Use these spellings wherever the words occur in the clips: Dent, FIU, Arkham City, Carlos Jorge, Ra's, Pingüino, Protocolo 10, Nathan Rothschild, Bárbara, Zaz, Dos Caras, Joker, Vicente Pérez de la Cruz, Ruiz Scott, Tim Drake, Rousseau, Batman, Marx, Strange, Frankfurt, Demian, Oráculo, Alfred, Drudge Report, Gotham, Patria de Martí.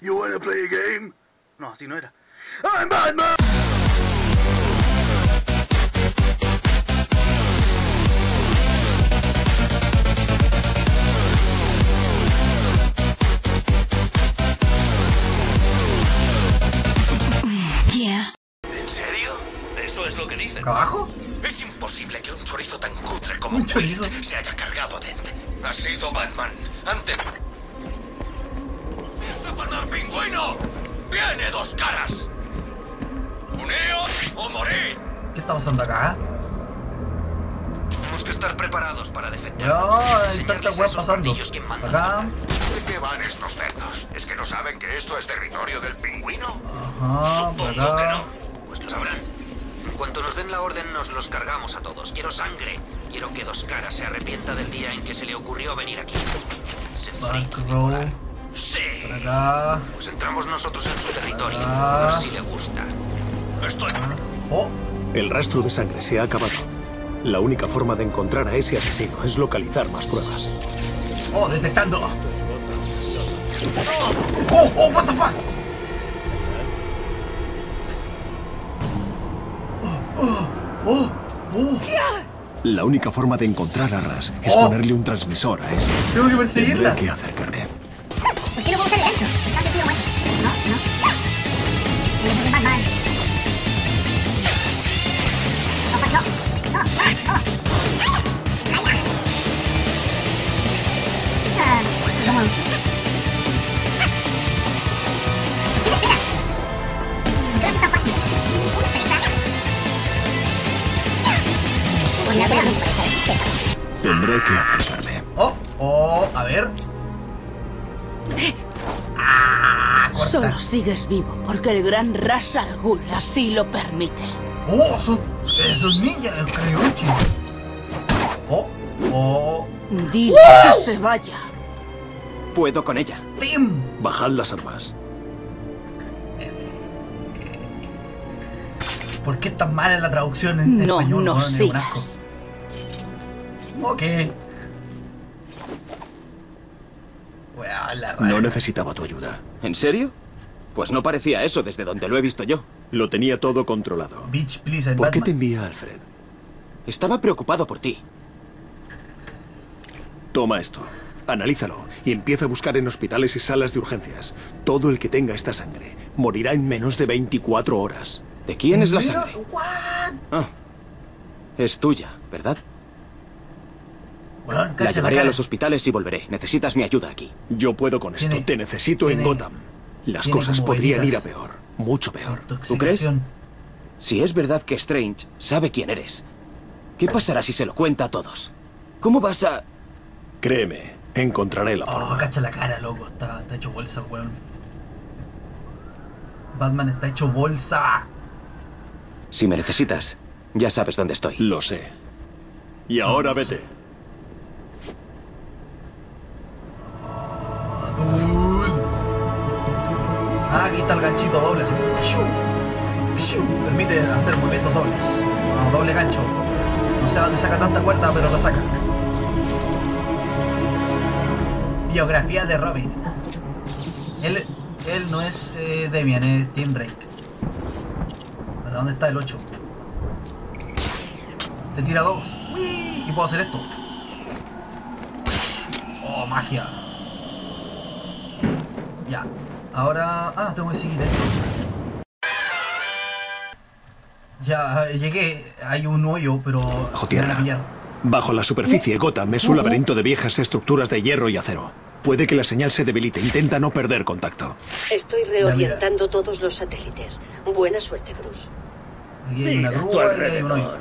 You wanna play a game? No, así no era. I'm Batman. ¿En serio? Eso es lo que dicen. ¿Abajo? Es imposible que un chorizo tan cutre como un chorizo se haya cargado a Dent. Ha sido Batman. Antes. ¡Está para el pingüino! ¡Viene Dos Caras! ¡Uneos o morid! ¿Qué está pasando acá? Tenemos que estar preparados para defendernos. Hay tanta hueá pasando. Acá. ¿De qué van estos cerdos? ¿Es que no saben que esto es territorio del pingüino? Ajá, supongo que no. Pues lo sabrán. En cuanto nos den la orden, nos los cargamos a todos. Quiero sangre. Quiero que Dos Caras se arrepienta del día en que se le ocurrió venir aquí. Se frica bipolar. ¡Sí! Pues entramos nosotros en su territorio. A ver si le gusta. Estoy... Oh. El rastro de sangre se ha acabado. La única forma de encontrar a ese asesino es localizar más pruebas. ¡Oh, detectando! ¡Oh, oh, what the fuck! ¡Oh, oh, oh! La única forma de encontrar a Ra's es ponerle un transmisor a ese. Tengo que perseguirla. Tendré que acercarme. ¿Por qué no puedo usar el gancho? Antes sí lo voy a hacer. Tendré que acercarme. A ver. Solo sigues vivo porque el gran Ra's al Ghul así lo permite. Esos ninjas, creo. Dile que se vaya. Puedo con ella. Tim, bajad las armas. ¿Por qué tan mala la traducción en español? No sigas. Ok. No necesitaba tu ayuda. ¿En serio? Pues no parecía eso desde donde lo he visto yo. Lo tenía todo controlado. Bitch, please, ¿por qué te envía Alfred? Estaba preocupado por ti. Toma esto, analízalo y empieza a buscar en hospitales y salas de urgencias. Todo el que tenga esta sangre morirá en menos de 24 horas. ¿De quién es la sangre? Es tuya, ¿verdad? Bueno, la llevaré a los hospitales y volveré. Necesitas mi ayuda aquí. Yo puedo con esto. Te necesito en Gotham. Las cosas podrían ir a peor. Mucho peor. ¿Tú crees? Si es verdad que Strange sabe quién eres, ¿qué pasará si se lo cuenta a todos? ¿Cómo vas a...? Créeme, encontraré la forma. Cacha la cara, loco. Está hecho bolsa, weón. Batman está hecho bolsa. Si me necesitas, ya sabes dónde estoy. Lo sé. Y ahora vete. Aquí está el ganchito doble. Permite hacer movimientos dobles. Doble gancho. No sé dónde saca tanta cuerda, pero la saca. Biografía de Robin. Él no es Demian, es Tim Drake. ¿Dónde está el 8? Te tira 2. ¡Uy! Y puedo hacer esto. Oh, magia. Ya. Ahora... Ah, tengo que seguir esto. Ya, llegué. Hay un hoyo, pero... Bajo tierra. Bajo la superficie, Gotham es un laberinto de viejas estructuras de hierro y acero. Puede que la señal se debilite. Intenta no perder contacto. Estoy reorientando todos los satélites. Buena suerte, Bruce. Mira a tu alrededor.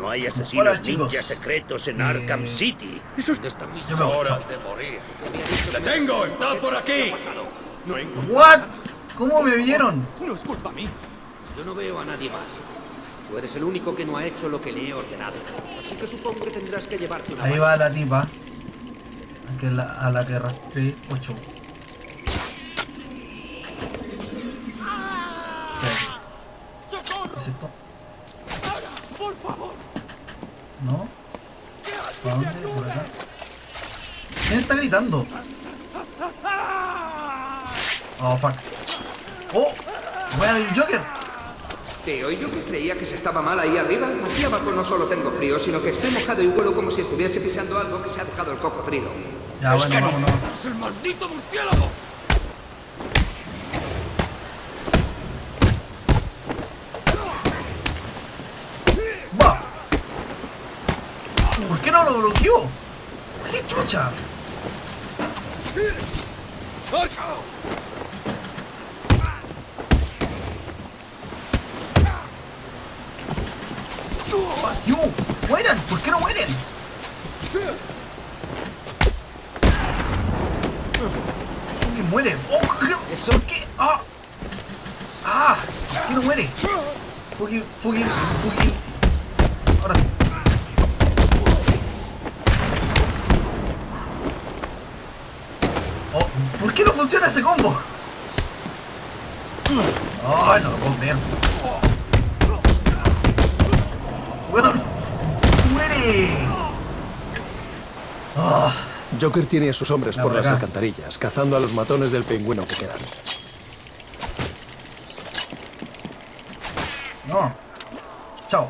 No hay asesinos ninjas secretos en Arkham City. Eso es de esta misma hora de morir. ¡La tengo! ¡Está por aquí! ¿What? ¿Cómo me vieron? No es culpa mía. Yo no veo a nadie más. Tú eres el único que no ha hecho lo que le he ordenado. Así que supongo que tendrás que llevarte una... Ahí va la tipa. A la que rastré 8. ¿Qué es esto? ¿No? ¿Para dónde? ¿Por acá? ¿Quién está gritando? Oh, fuck. ¡Oh! ¡Voy a decir Joker! Tío, yo que creía que se estaba mal ahí arriba. Aquí abajo no solo tengo frío, sino que estoy mojado y vuelo como si estuviese pisando algo que se ha dejado el cocodrilo. Ya, es bueno, vámonos. ¡Es el maldito murciélago! ¡Va! ¿Por qué no lo bloqueó? ¡Qué chucha! ¡Yo! ¡Mueran! ¿Por qué no mueren? ¿Quién muere? ¡Oh! ¿Eso qué? ¡Ah! ¡Ah! ¿Por qué no muere? ¡Fugi! ¡Fugi! ¡Fugi! Ahora sí. Oh, ¿por qué no funciona ese combo? ¡Ay, no lo puedo ver! Oh. Joker tiene a sus hombres por las alcantarillas, cazando a los matones del pingüino que quedan. No. Chao.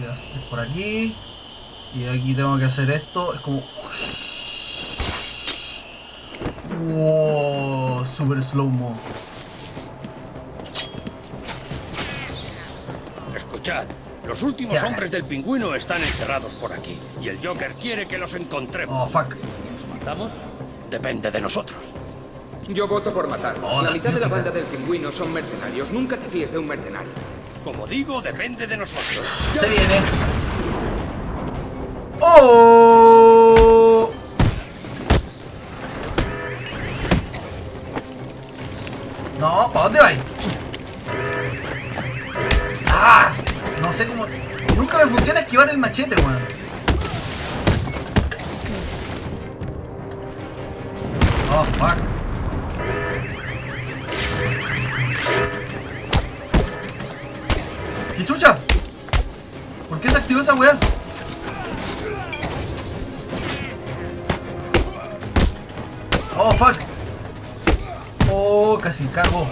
Ya, es por aquí. Y aquí tengo que hacer esto. Es como... Wow, super slow-mo. Escuchad. Los últimos hombres del pingüino están encerrados por aquí. Y el Joker quiere que los encontremos. Oh, fuck. ¿Los matamos? Depende de nosotros. Yo voto por matarlos. Oh, la mitad de la banda del pingüino son mercenarios. Nunca te fíes de un mercenario. Como digo, depende de nosotros. Se viene. ¡Oh! No, ¿para dónde vais? ¡Ah! No sé cómo... Nunca me funciona esquivar el machete, weón. Oh, fuck. ¡Qué chucha! ¿Por qué se activó esa weá? Oh, fuck. Oh, casi cago.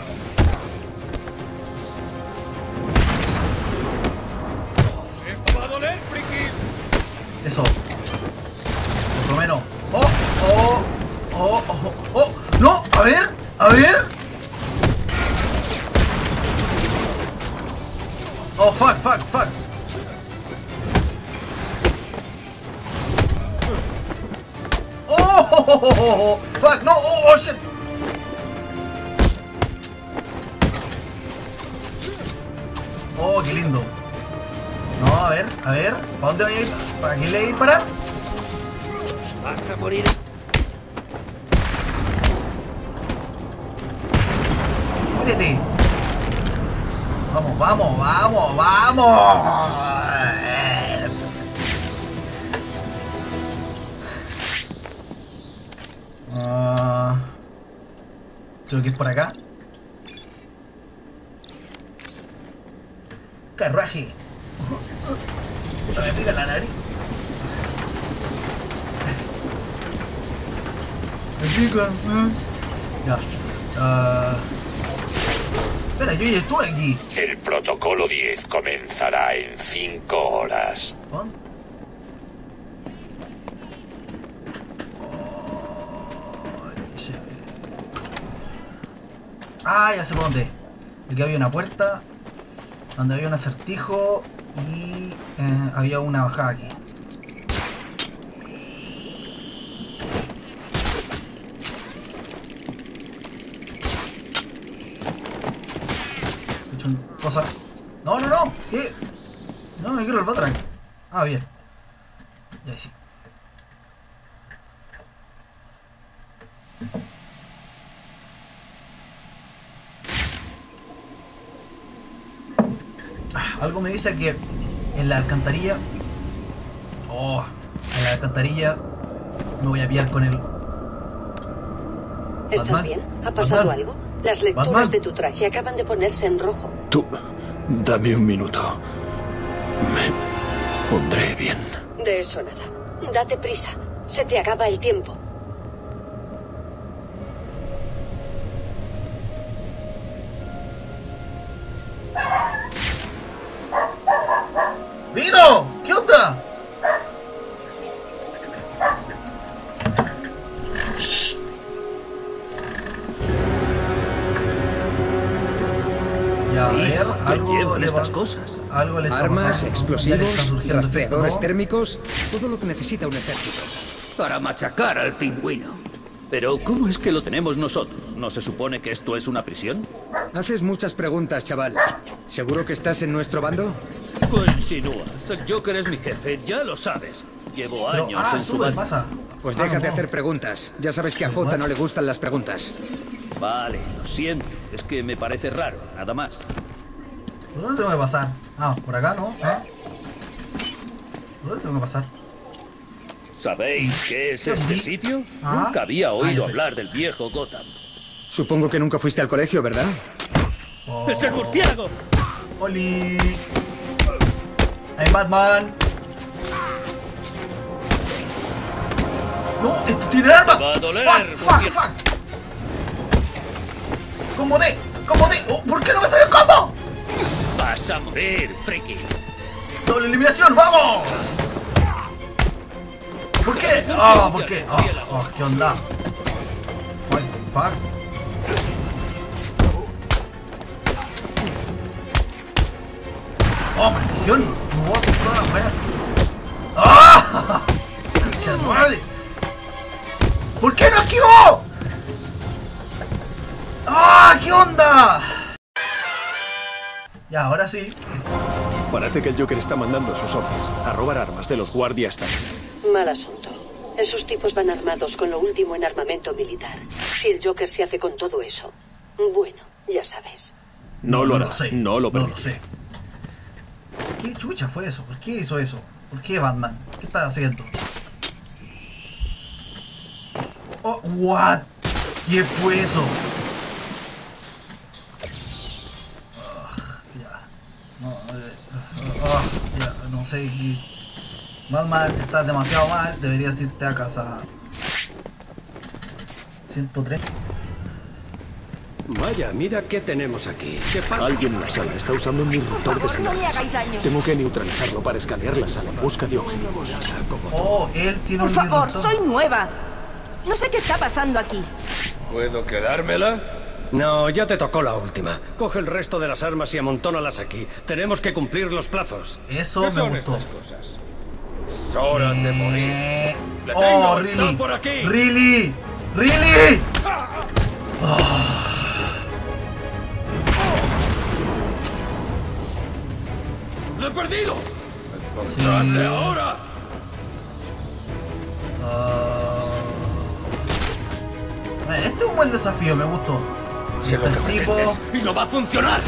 Eso. Por lo menos. ¡Oh! ¡Oh! ¡Oh! ¡Oh! ¡Oh! ¡No! ¡A ver! ¡A ver! ¡Oh! ¡Fuck! ¡Fuck! ¡Fuck! ¡Oh! ¡Oh! ¡Oh! ¡Oh! ¡Oh! ¡Fuck! ¡No! ¡Oh! ¡Oh! ¡Shit! ¡Oh! ¡Qué lindo! No, a ver, ¿para dónde voy a ir? ¿Para qué le voy a disparar? Vas a morir. Muérete. Vamos, vamos, vamos, vamos. Creo que es por acá. Carruaje. Me pica la nariz. Me pica. Ya. Espera, yo ya estuve aquí. El protocolo 10 comenzará en 5 horas. ¿Ah? Ah, ya sé por dónde. Aquí había una puerta. Donde había un acertijo. Y había una bajada aquí. He hecho una cosa. No, no, no. ¿Qué? No, no quiero el Batman. Ah, bien. Ya sí. Algo me dice que en la alcantarilla... Oh, en la alcantarilla me voy a pillar con el... ¿Estás Batman? Bien? ¿Ha pasado Batman? Algo? Las lecturas Batman. De tu traje acaban de ponerse en rojo. Tú, dame un minuto. Me pondré bien. De eso nada. Date prisa. Se te acaba el tiempo. llevan estas cosas? Armas, explosivos, rastreadores térmicos, todo lo que necesita un ejército. Para machacar al pingüino. Pero, ¿cómo es que lo tenemos nosotros? ¿No se supone que esto es una prisión? Haces muchas preguntas, chaval. ¿Seguro que estás en nuestro bando? ¿Qué insinúas? El Joker es mi jefe, ya lo sabes. Llevo años en su bando. Pues déjate hacer preguntas. Ya sabes que a Jota no le gustan las preguntas. Vale, lo siento. Es que me parece raro, nada más. ¿Por dónde tengo que pasar? Ah, por acá, ¿no? ¿Ah? ¿Por dónde tengo que pasar? ¿Sabéis qué es este sitio? Nunca había oído hablar del viejo Gotham. Supongo que nunca fuiste al colegio, ¿verdad? ¡Es el murciélago! ¡Oli! ¡Ay, Batman! ¡No! ¡Esto tiene armas! ¡Va a doler! ¡Fuck, fuck, fuck! ¡Combo D! ¡Combo D! ¡Oh! ¿Por qué no me salió el combo? ¡Vas a morir, friki! ¡Doble eliminación! ¡Vamos! ¿Por qué? ¡Ah! ¿Por qué? ¡Oh! ¡Qué onda! ¡Fuck! ¡Fuck! ¡Oh, maldición! ¡No voy a hacer toda la wea! ¡Ah! ¡Vale! ¿Por qué no esquivó? ¡Ah! ¡Qué onda! Ya, ahora sí. Parece que el Joker está mandando a sus hombres a robar armas de los guardias también. Mal asunto. Esos tipos van armados con lo último en armamento militar. Si el Joker se hace con todo eso, bueno, ya sabes. No lo hará, no lo permitiré. ¿Qué chucha fue eso? ¿Por qué hizo eso? ¿Por qué Batman? ¿Qué está haciendo? Oh, what? ¿Qué fue eso? Ya, no sé. Batman, estás demasiado mal, deberías irte a casa. 103. Vaya, mira qué tenemos aquí. ¿Qué pasa? Alguien en la sala está usando un interruptor de señales. Tengo que neutralizarlo para escanear la sala en busca de objetivos. Oh, él tiene un interruptor. Por favor, soy nueva. No sé qué está pasando aquí. ¿Puedo quedármela? No, ya te tocó la última. Coge el resto de las armas y amontónalas aquí. Tenemos que cumplir los plazos. Eso me son estas cosas. Es hora de morir. La tengo, really, por aquí. Really, really. Lo he perdido. Encontrarle ahora. Este es un buen desafío, me gustó. Y no va a funcionar.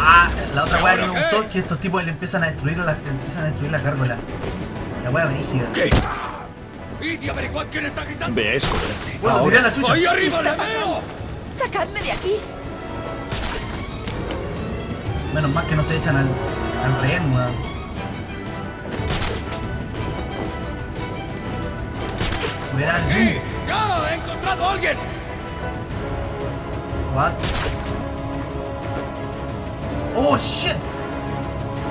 Ah, la otra wea que me gustó es que estos tipos le empiezan a destruir la gárgola. La wea brígida. ¿Qué? Y averiguad quién está gritando. Ve a esconderte. Bueno, tiré la chucha. ¡Ahí arriba le veo! ¡Sacadme de aquí! Menos mal que no se echan al rehén, weón. Verás. ¡Sí! ¡Ya! ¡He encontrado a alguien! What? ¡Oh, shit!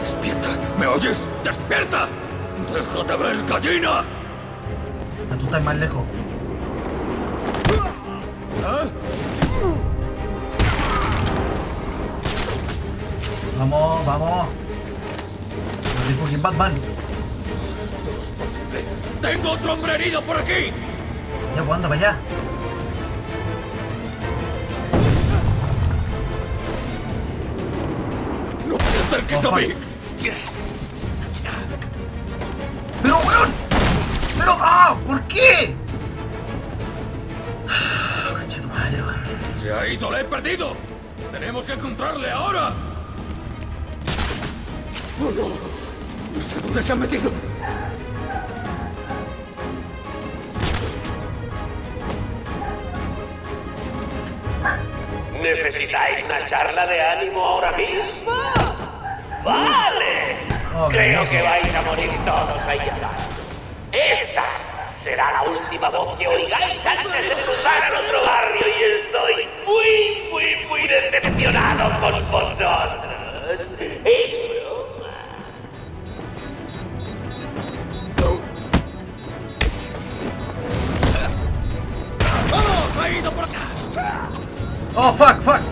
¡Despierta! ¿Me oyes? ¡Despierta! ¡Déjate ver, gallina! Tú estás más lejos. ¿Eh? ¡Vamos, vamos! ¡Me dijo que Batman! ¡Esto no es posible! ¡Tengo otro hombre herido por aquí! ¡Ya, pues anda para allá! Pero weón, pero ¿por qué? Concha tu madre, weón. Se ha ido, le he perdido. Tenemos que encontrarle ahora. Oh, no sé dónde se ha metido. ¿Necesitáis una charla de ánimo ahora mismo? ¡Vale! Creo que vais a morir todos allá. Esta será la última voz que oigáis antes de cruzar al otro barrio y estoy muy decepcionado con vosotros. Es broma. ¡Vamos! ¡Ha ido por acá! ¡Oh, fuck!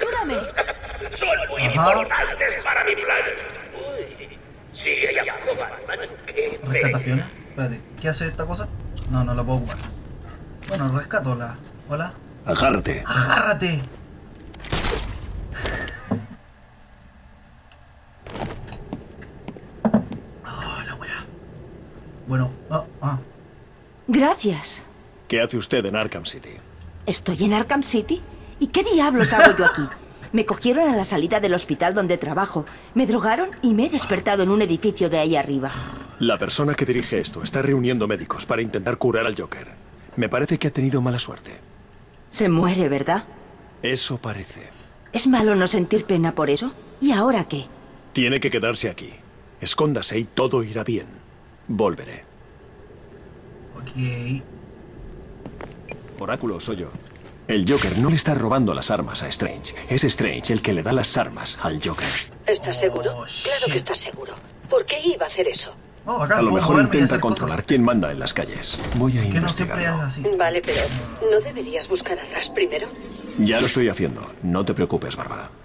ayúdame. Son muy importantes para mi plan. Uy, sigue ya, Batman. Rescatación. Espérate, ¿qué hace esta cosa? No, no la puedo jugar. Bueno, rescato la. Hola. Agárrate. Agárrate. Oh, la weá. Bueno, Gracias. ¿Qué hace usted en Arkham City? ¿Estoy en Arkham City? ¿Y qué diablos hago yo aquí? Me cogieron a la salida del hospital donde trabajo, me drogaron y me he despertado en un edificio de ahí arriba. La persona que dirige esto está reuniendo médicos para intentar curar al Joker. Me parece que ha tenido mala suerte. Se muere, ¿verdad? Eso parece. ¿Es malo no sentir pena por eso? ¿Y ahora qué? Tiene que quedarse aquí. Escóndase y todo irá bien. Volveré. Ok. Oráculo, soy yo. El Joker no le está robando las armas a Strange. Es Strange el que le da las armas al Joker. ¿Estás seguro? Claro que estás seguro. ¿Por qué iba a hacer eso? A lo mejor intenta controlar quién manda en las calles. Voy a investigarlo. Vale, pero ¿no deberías buscar a Zaz primero? Ya lo estoy haciendo. No te preocupes, Bárbara.